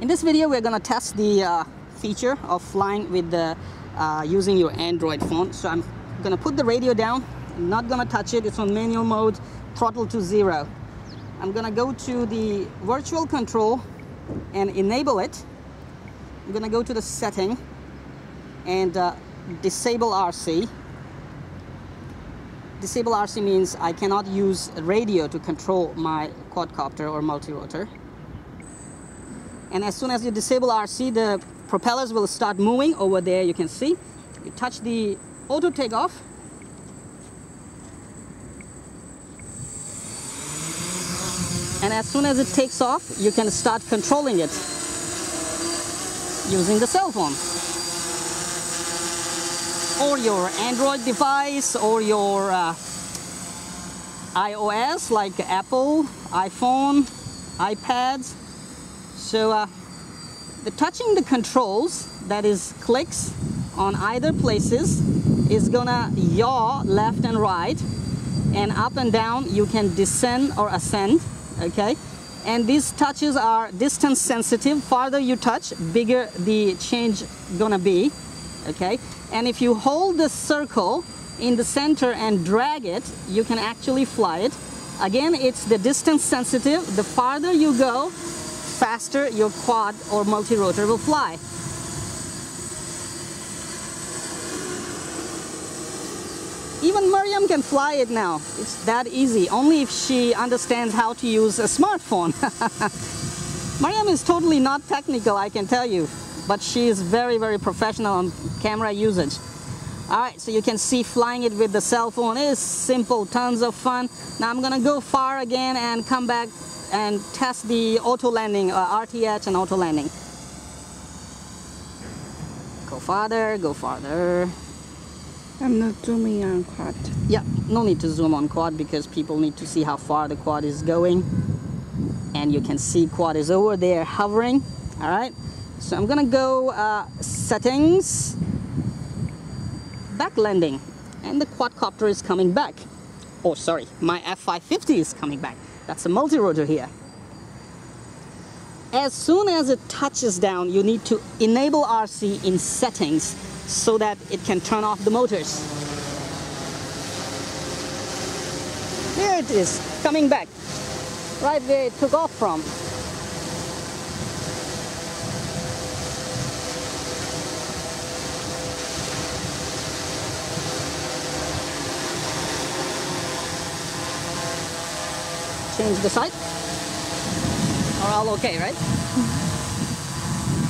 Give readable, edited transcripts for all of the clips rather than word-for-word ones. In this video, we're going to test the feature of flying with the using your Android phone. So I'm going to put the radio down. I'm not going to touch it. It's on manual mode, throttle to 0. I'm going to go to the virtual control and enable it. I'm going to go to the setting and disable RC. Disable RC means I cannot use radio to control my quadcopter or multirotor. And as soon as you disable RC, the propellers will start moving over there, you can see. You touch the auto takeoff. And as soon as it takes off, you can start controlling it using the cell phone, or your Android device, or your iOS like Apple, iPhone, iPads. So touching the controls, that is clicks on either places, is gonna yaw left and right, and up and down you can descend or ascend, okay? And these touches are distance sensitive. Farther you touch, bigger the change gonna be, okay? And if you hold the circle in the center and drag it, you can actually fly it. Again, it's the distance sensitive. The farther you go, faster your quad or multirotor will fly. Even Miriam can fly it now. It's that easy, only if she understands how to use a smartphone. Miriam is totally not technical, I can tell you, but she is very, very professional on camera usage. Alright, so you can see flying it with the cell phone is simple, tons of fun. Now I'm gonna go far again and come back and test the auto landing, RTH and auto landing. Go farther, go farther. I'm not zooming on quad. Yeah, no need to zoom on quad because people need to see how far the quad is going. And you can see quad is over there hovering, alright? So I'm gonna go settings, back landing, and the quadcopter is coming back. Oh, sorry, my f550 is coming back. That's a multirotor here. As soon as it touches down, you need to enable RC in settings so that it can turn off the motors. There it is, coming back right where it took off from. Change the side. Are all okay, right?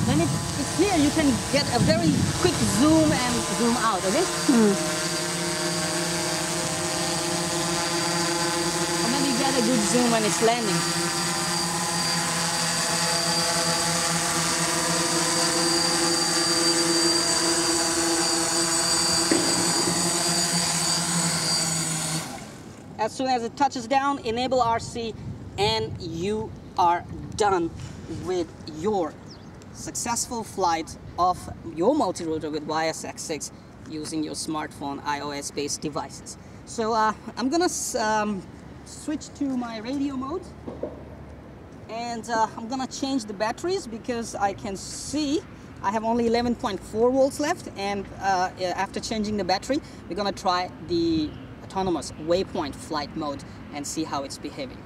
When it's here, you can get a very quick zoom and zoom out, okay? Or maybe you get a good zoom when it's landing. As soon as it touches down, enable RC, and you are done with your successful flight of your multirotor with YSX6 using your smartphone iOS-based devices. So I'm going to switch to my radio mode, and I'm going to change the batteries because I can see I have only 11.4 volts left, and after changing the battery, we're going to try the autonomous waypoint flight mode and see how it's behaving.